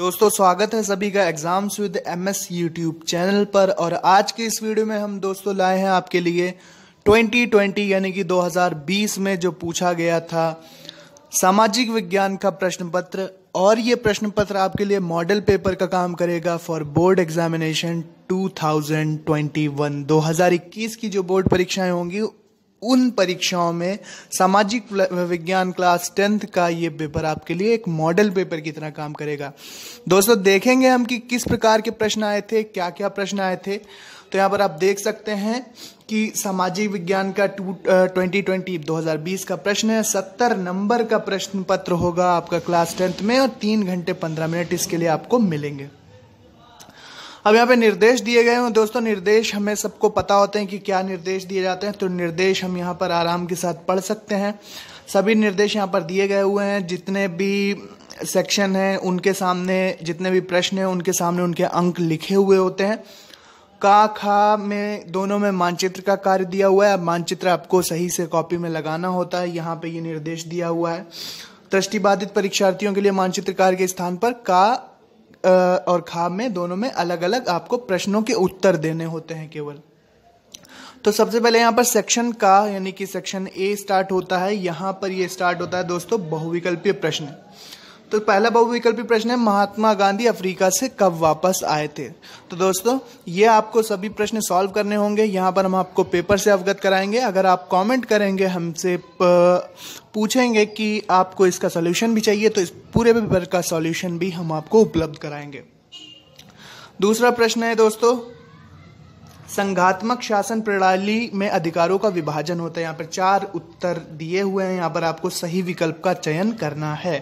दोस्तों स्वागत है सभी का exams with MS YouTube channel पर। और आज के इस वीडियो में हम दोस्तों लाए हैं आपके लिए 2020 यानी कि 2020 में जो पूछा गया था सामाजिक विज्ञान का प्रश्न पत्र। और ये प्रश्न पत्र आपके लिए मॉडल पेपर का काम करेगा फॉर बोर्ड एग्जामिनेशन 2021 2021 की जो बोर्ड परीक्षाएं होंगी उन परीक्षाओं में सामाजिक विज्ञान क्लास 10th का ये पेपर आपके लिए एक मॉडल पेपर की तरह काम करेगा। दोस्तों देखेंगे हम कि किस प्रकार के प्रश्न आए थे, क्या क्या प्रश्न आए थे। तो यहाँ पर आप देख सकते हैं कि सामाजिक विज्ञान का 2020 का प्रश्न है। 70 नंबर का प्रश्न पत्र होगा आपका क्लास 10th में और 3 घंटे 15 मिनट इसके लिए आपको मिलेंगे। अब यहाँ पे निर्देश दिए गए हैं दोस्तों। निर्देश हमें सबको पता होते हैं कि क्या निर्देश दिए जाते हैं, तो निर्देश हम यहाँ पर आराम के साथ पढ़ सकते हैं। सभी निर्देश यहाँ पर दिए गए हुए हैं। जितने भी सेक्शन हैं उनके सामने, जितने भी प्रश्न हैं उनके सामने उनके अंक लिखे हुए होते हैं। का खा में दोनों में मानचित्र का कार्य दिया हुआ है। मानचित्र आपको सही से कॉपी में लगाना होता है, यहाँ पर ये निर्देश दिया हुआ है। दृष्टिबाधित परीक्षार्थियों के लिए मानचित्र कार्य के स्थान पर का और खा में दोनों में अलग अलग आपको प्रश्नों के उत्तर देने होते हैं केवल। तो सबसे पहले यहाँ पर सेक्शन का यानी कि सेक्शन ए स्टार्ट होता है। यहाँ पर ये स्टार्ट होता है दोस्तों बहुविकल्पीय प्रश्न। तो पहला बहुविकल्पीय प्रश्न है महात्मा गांधी अफ्रीका से कब वापस आए थे। तो दोस्तों ये आपको सभी प्रश्न सॉल्व करने होंगे। यहाँ पर हम आपको पेपर से अवगत कराएंगे। अगर आप कमेंट करेंगे, हमसे पूछेंगे कि आपको इसका सॉल्यूशन भी चाहिए, तो इस पूरे पेपर का सॉल्यूशन भी हम आपको उपलब्ध कराएंगे। दूसरा प्रश्न है दोस्तों संघात्मक शासन प्रणाली में अधिकारों का विभाजन होता है। यहाँ पर 4 उत्तर दिए हुए हैं। यहाँ पर आपको सही विकल्प का चयन करना है।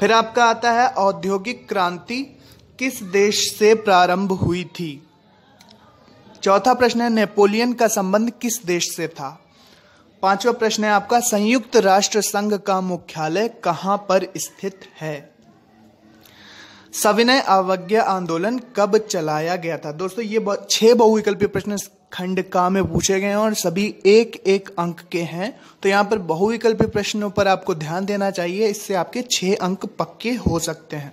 फिर आपका आता है औद्योगिक क्रांति किस देश से प्रारंभ हुई थी। चौथा प्रश्न है नेपोलियन का संबंध किस देश से था। पांचवा प्रश्न है आपका संयुक्त राष्ट्र संघ का मुख्यालय कहां पर स्थित है। सविनय अवज्ञा आंदोलन कब चलाया गया था। दोस्तों ये 6 बहुविकल्पीय प्रश्न खंड का में पूछे गए हैं और सभी 1-1 अंक के हैं। तो यहाँ पर बहुविकल्पीय प्रश्नों पर आपको ध्यान देना चाहिए, इससे आपके 6 अंक पक्के हो सकते हैं।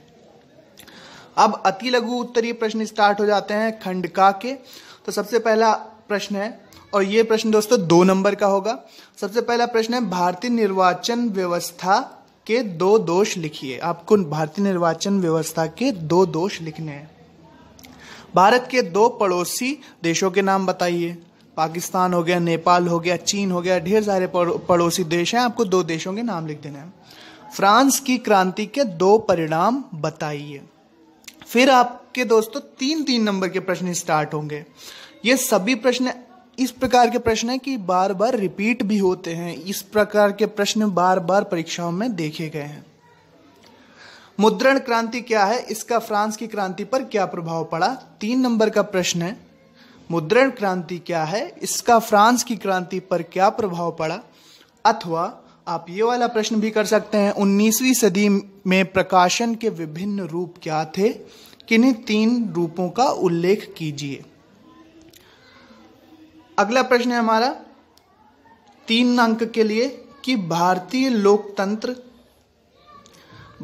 अब अति लघु उत्तरीय प्रश्न स्टार्ट हो जाते हैं खंड का के। तो सबसे पहला प्रश्न है, और ये प्रश्न दोस्तों 2 नंबर का होगा। सबसे पहला प्रश्न है भारतीय निर्वाचन व्यवस्था के 2 दोष लिखिए। आपको भारतीय निर्वाचन व्यवस्था के 2 दोष लिखने हैं। भारत के 2 पड़ोसी देशों के नाम बताइए। पाकिस्तान हो गया, नेपाल हो गया, चीन हो गया, ढेर सारे पड़ोसी देश हैं। आपको 2 देशों के नाम लिख देने हैं। फ्रांस की क्रांति के 2 परिणाम बताइए। फिर आपके दोस्तों 3-3 नंबर के प्रश्न स्टार्ट होंगे। ये सभी प्रश्न इस प्रकार के प्रश्न है कि बार बार रिपीट भी होते हैं। इस प्रकार के प्रश्न बार बार परीक्षाओं में देखे गए हैं। मुद्रण क्रांति क्या है, इसका फ्रांस की क्रांति पर क्या प्रभाव पड़ा। 3 नंबर का प्रश्न है मुद्रण क्रांति क्या है, इसका फ्रांस की क्रांति पर क्या प्रभाव पड़ा। अथवा आप ये वाला प्रश्न भी कर सकते हैं 19वीं सदी में प्रकाशन के विभिन्न रूप क्या थे, किन्हीं 3 रूपों का उल्लेख कीजिए। अगला प्रश्न है हमारा 3 अंक के लिए कि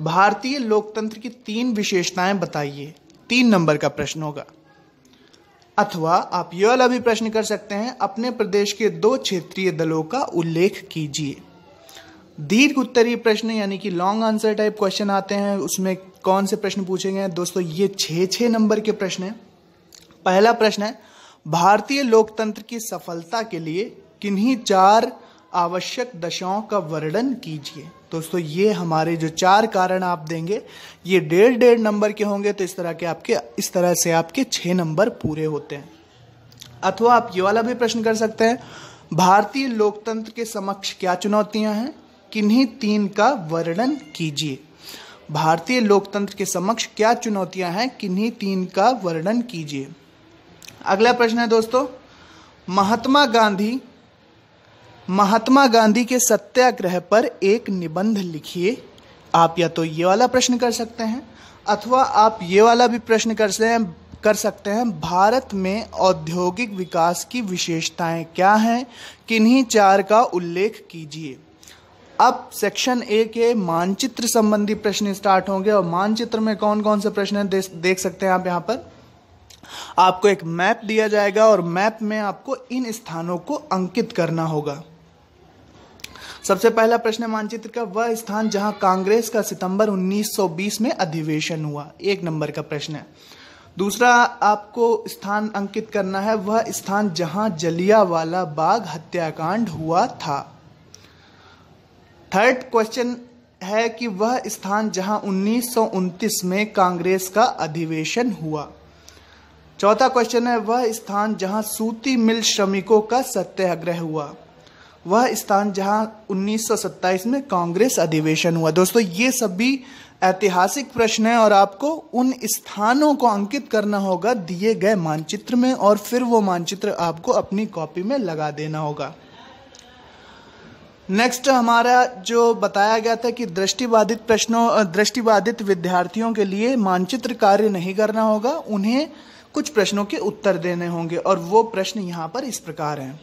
भारतीय लोकतंत्र की 3 विशेषताएं बताइए। 3 नंबर का प्रश्न होगा। अथवा आप ये वाला भी प्रश्न कर सकते हैं अपने प्रदेश के 2 क्षेत्रीय दलों का उल्लेख कीजिए। दीर्घ उत्तरीय प्रश्न यानी कि लॉन्ग आंसर टाइप क्वेश्चन आते हैं, उसमें कौन से प्रश्न पूछे गए हैं दोस्तों, ये 6-6 नंबर के प्रश्न हैं। पहला प्रश्न है भारतीय लोकतंत्र की सफलता के लिए किन्हीं 4 आवश्यक दशाओं का वर्णन कीजिए। दोस्तों ये हमारे जो 4 कारण आप देंगे ये 1.5-1.5 नंबर के होंगे। तो इस तरह से आपके 6 नंबर पूरे होते हैं। अथवा आप ये वाला भी प्रश्न कर सकते हैं भारतीय लोकतंत्र के समक्ष क्या चुनौतियां हैं, किन्हीं 3 का वर्णन कीजिए। भारतीय लोकतंत्र के समक्ष क्या चुनौतियां हैं, किन्हीं 3 का वर्णन कीजिए। अगला प्रश्न है दोस्तों महात्मा गांधी के सत्याग्रह पर एक निबंध लिखिए। आप या तो ये वाला प्रश्न कर सकते हैं अथवा आप ये वाला भी प्रश्न कर सकते हैं भारत में औद्योगिक विकास की विशेषताएं क्या हैं, किन्हीं 4 का उल्लेख कीजिए। अब सेक्शन ए के मानचित्र संबंधी प्रश्न स्टार्ट होंगे। और मानचित्र में कौन कौन से प्रश्न है देख सकते हैं आप। यहाँ पर आपको एक मैप दिया जाएगा और मैप में आपको इन स्थानों को अंकित करना होगा। सबसे पहला प्रश्न मानचित्र का वह स्थान जहां कांग्रेस का सितंबर 1920 में अधिवेशन हुआ, 1 नंबर का प्रश्न है। दूसरा आपको स्थान अंकित करना है, वह स्थान जहां जलियांवाला बाग हत्याकांड हुआ था। थर्ड क्वेश्चन है कि वह स्थान जहां 1929 में कांग्रेस का अधिवेशन हुआ। चौथा क्वेश्चन है वह स्थान जहां सूती मिल श्रमिकों का सत्याग्रह हुआ। वह स्थान जहां 1927 में कांग्रेस अधिवेशन हुआ। दोस्तों ये सभी ऐतिहासिक प्रश्न हैं और आपको उन स्थानों को अंकित करना होगा दिए गए मानचित्र में, और फिर वो मानचित्र आपको अपनी कॉपी में लगा देना होगा। नेक्स्ट हमारा जो बताया गया था कि दृष्टिबाधित विद्यार्थियों के लिए मानचित्र कार्य नहीं करना होगा, उन्हें कुछ प्रश्नों के उत्तर देने होंगे और वो प्रश्न यहाँ पर इस प्रकार हैं।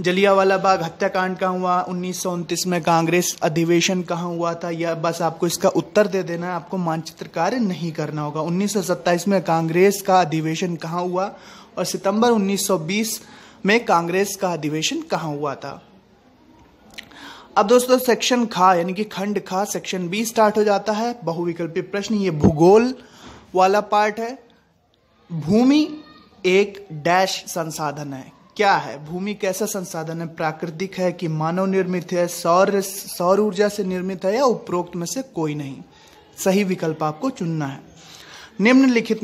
जलियांवाला बाग हत्याकांड कहाँ हुआ, 1929 में कांग्रेस अधिवेशन कहाँ हुआ था, या बस आपको इसका उत्तर दे देना है, आपको मानचित्र कार्य नहीं करना होगा। 1927 में कांग्रेस का अधिवेशन कहाँ हुआ और सितंबर 1920 में कांग्रेस का अधिवेशन कहाँ हुआ था। अब दोस्तों सेक्शन ख यानी कि खंड ख सेक्शन बी स्टार्ट हो जाता है। बहुविकल्पी प्रश्न, ये भूगोल वाला पार्ट है। भूमि एक डैश संसाधन है, क्या है भूमि, कैसा संसाधन है, प्राकृतिक है कि मानव निर्मित है, सौर ऊर्जा से निर्मित है या उपरोक्त में से कोई नहीं। सही विकल्प आपको चुनना है। निम्नलिखित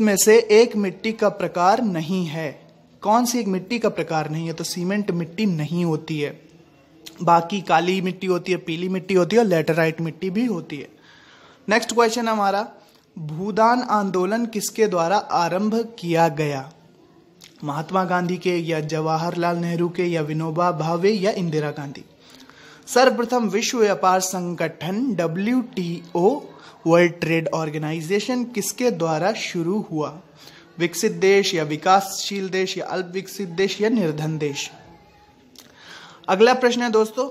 में से एक मिट्टी का प्रकार नहीं है। कौन सी एक मिट्टी का प्रकार नहीं है, तो सीमेंट मिट्टी नहीं होती है, बाकी काली मिट्टी होती है, पीली मिट्टी होती है और लेटेराइट मिट्टी भी होती है। नेक्स्ट क्वेश्चन हमारा, भूदान आंदोलन किसके द्वारा आरंभ किया गया, महात्मा गांधी के या जवाहरलाल नेहरू के या विनोबा भावे या इंदिरा गांधी। सर्वप्रथम विश्व व्यापार संगठन WTO वर्ल्ड ट्रेड ऑर्गेनाइजेशन किसके द्वारा शुरू हुआ, विकसित देश या विकासशील देश या अल्प विकसित देश या निर्धन देश। अगला प्रश्न है दोस्तों,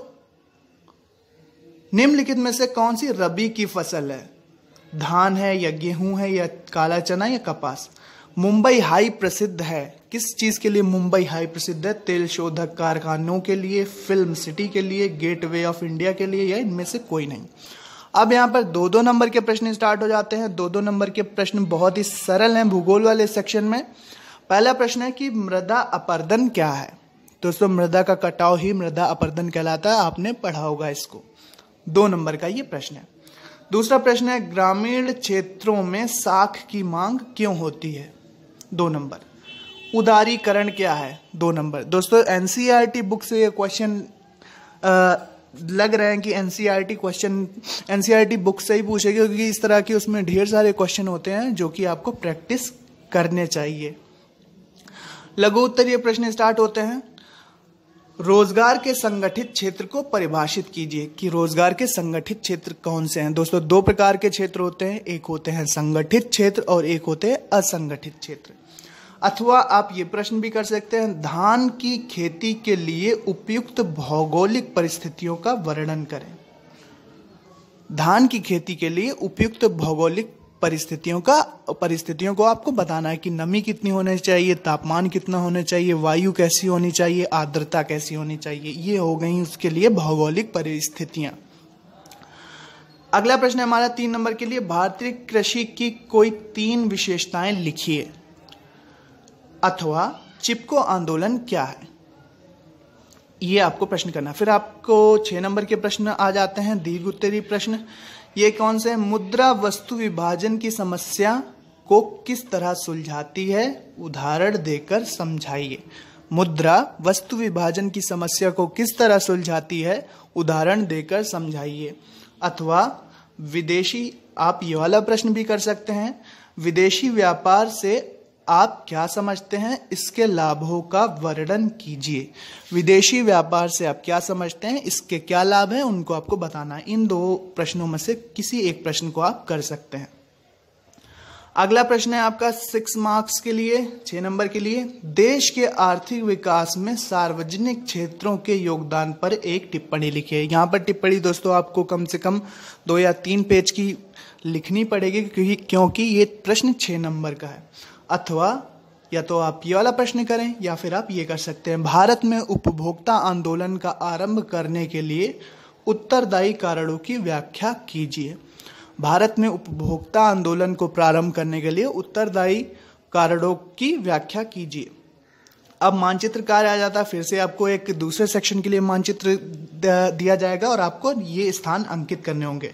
निम्नलिखित में से कौन सी रबी की फसल है, धान है या गेहूं है या काला चना या कपास। मुंबई हाई प्रसिद्ध है, किस चीज़ के लिए मुंबई हाई प्रसिद्ध है, तेल शोधक कारखानों के लिए, फिल्म सिटी के लिए, गेटवे ऑफ इंडिया के लिए, या इनमें से कोई नहीं। अब यहाँ पर 2 नंबर के प्रश्न स्टार्ट हो जाते हैं। 2 नंबर के प्रश्न बहुत ही सरल हैं भूगोल वाले सेक्शन में। पहला प्रश्न है कि मृदा अपरदन क्या है। दोस्तों मृदा का कटाव ही मृदा अपरदन कहलाता है, आपने पढ़ा होगा इसको। 2 नंबर का ये प्रश्न है। दूसरा प्रश्न है ग्रामीण क्षेत्रों में साख की मांग क्यों होती है, 2 नंबर। उदारीकरण क्या है, 2 नंबर। दोस्तों एनसीईआरटी बुक से ये क्वेश्चन लग रहे हैं कि एनसीईआरटी बुक से ही पूछेगी, क्योंकि इस तरह के उसमें ढेर सारे क्वेश्चन होते हैं जो कि आपको प्रैक्टिस करने चाहिए। लघु उत्तरीय प्रश्न स्टार्ट होते हैं। रोजगार के संगठित क्षेत्र को परिभाषित कीजिए कि रोजगार के संगठित क्षेत्र कौन से हैं। दोस्तों 2 प्रकार के क्षेत्र होते हैं, एक होते हैं संगठित क्षेत्र और एक होते हैं असंगठित क्षेत्र। अथवा आप ये प्रश्न भी कर सकते हैं, धान की खेती के लिए उपयुक्त भौगोलिक परिस्थितियों का वर्णन करें। धान की खेती के लिए उपयुक्त भौगोलिक परिस्थितियों को आपको बताना है कि नमी कितनी होनी चाहिए, तापमान कितना होना चाहिए, वायु कैसी होनी चाहिए, आर्द्रता कैसी होनी चाहिए। ये हो गई उसके लिए भौगोलिक परिस्थितियां। अगला प्रश्न है हमारा 3 नंबर के लिए, भारतीय कृषि की कोई 3 विशेषताएं लिखिए। अथवा चिपको आंदोलन क्या है, ये आपको प्रश्न करना। फिर आपको 6 नंबर के प्रश्न आ जाते हैं, दीर्घ उत्तरीय प्रश्न। ये कौन से, मुद्रा वस्तु विभाजन की समस्या को किस तरह सुलझाती है, उदाहरण देकर समझाइए। मुद्रा वस्तु विभाजन की समस्या को किस तरह सुलझाती है, उदाहरण देकर समझाइए। अथवा विदेशी, आप ये वाला प्रश्न भी कर सकते हैं, विदेशी व्यापार से आप क्या समझते हैं, इसके लाभों का वर्णन कीजिए। विदेशी व्यापार से आप क्या समझते हैं, इसके क्या लाभ हैं, उनको आपको बताना है। इन 2 प्रश्नों में से किसी एक प्रश्न को आप कर सकते हैं। अगला प्रश्न है आपका 6 मार्क्स के लिए, 6 नंबर के लिए, देश के आर्थिक विकास में सार्वजनिक क्षेत्रों के योगदान पर एक टिप्पणी लिखिए। यहाँ पर टिप्पणी दोस्तों आपको कम से कम 2 या 3 पेज की लिखनी पड़ेगी, क्योंकि ये प्रश्न 6 नंबर का है। अथवा या तो आप ये वाला प्रश्न करें या फिर आप ये कर सकते हैं, भारत में उपभोक्ता आंदोलन का आरंभ करने के लिए उत्तरदायी कारणों की व्याख्या कीजिए। भारत में उपभोक्ता आंदोलन को प्रारंभ करने के लिए उत्तरदायी कारणों की व्याख्या कीजिए। अब मानचित्र कार्य आ जाता है, फिर से आपको एक दूसरे सेक्शन के लिए मानचित्र दिया जाएगा और आपको ये स्थान अंकित करने होंगे।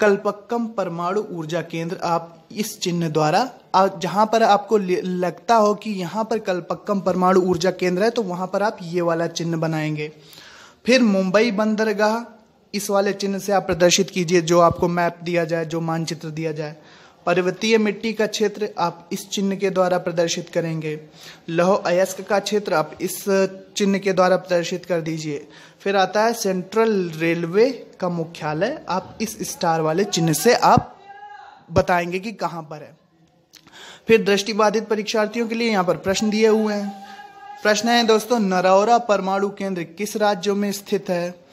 कल्पक्कम परमाणु ऊर्जा केंद्र आप इस चिन्ह द्वारा, जहां पर आपको लगता हो कि यहाँ पर कल्पक्कम परमाणु ऊर्जा केंद्र है तो वहां पर आप ये वाला चिन्ह बनाएंगे। फिर मुंबई बंदरगाह, इस वाले चिन्ह से आप प्रदर्शित कीजिए जो आपको मैप दिया जाए, जो मानचित्र दिया जाए। पर्वतीय मिट्टी का क्षेत्र आप इस चिन्ह के द्वारा प्रदर्शित करेंगे। लौह अयस्क का क्षेत्र आप इस चिन्ह के द्वारा प्रदर्शित कर दीजिए। फिर आता है सेंट्रल रेलवे का मुख्यालय, आप इस स्टार वाले चिन्ह से आप बताएंगे कि कहाँ पर है। फिर दृष्टिबाधित परीक्षार्थियों के लिए यहाँ पर प्रश्न दिए हुए हैं। प्रश्न है दोस्तों, नरौरा परमाणु केंद्र किस राज्यों में स्थित है।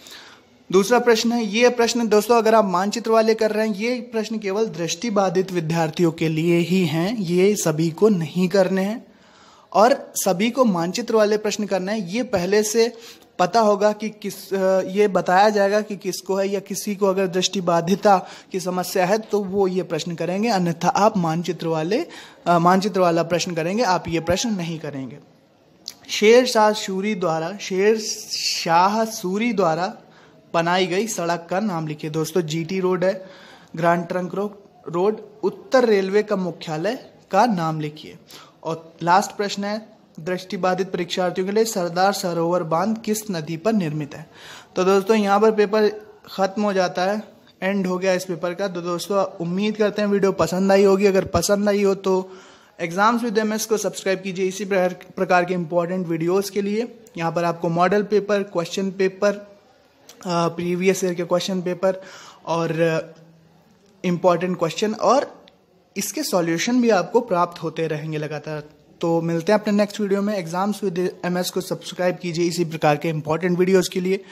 दूसरा प्रश्न है, ये प्रश्न दोस्तों अगर आप मानचित्र वाले कर रहे हैं, ये प्रश्न केवल दृष्टिबाधित विद्यार्थियों के लिए ही हैं, ये सभी को नहीं करने हैं और सभी को मानचित्र वाले प्रश्न करने हैं। ये पहले से पता होगा कि ये बताया जाएगा कि किसको है, या किसी को अगर दृष्टिबाधिता की समस्या है तो वो ये प्रश्न करेंगे, अन्यथा आप मानचित्र वाला प्रश्न करेंगे, आप ये प्रश्न नहीं करेंगे। शेर शाह सूरी द्वारा बनाई गई सड़क का नाम लिखिए। दोस्तों जीटी रोड है, ग्रांड ट्रंक रोड। उत्तर रेलवे का मुख्यालय का नाम लिखिए। और लास्ट प्रश्न है दृष्टिबाधित परीक्षार्थियों के लिए, सरदार सरोवर बांध किस नदी पर निर्मित है। तो दोस्तों यहाँ पर पेपर खत्म हो जाता है, एंड हो गया इस पेपर का। तो दोस्तों उम्मीद करते हैं वीडियो पसंद आई होगी। अगर पसंद आई हो तो एग्जाम्स विद एमएस को सब्सक्राइब कीजिए इसी प्रकार के इंपॉर्टेंट वीडियोज़ के लिए। यहाँ पर आपको model paper, question paper, previous year के क्वेश्चन पेपर और इम्पॉर्टेंट क्वेश्चन और इसके सॉल्यूशन भी आपको प्राप्त होते रहेंगे लगातार। तो मिलते हैं अपने नेक्स्ट वीडियो में। एग्जाम्स विद एमएस को सब्सक्राइब कीजिए इसी प्रकार के इंपॉर्टेंट वीडियोज़ के लिए।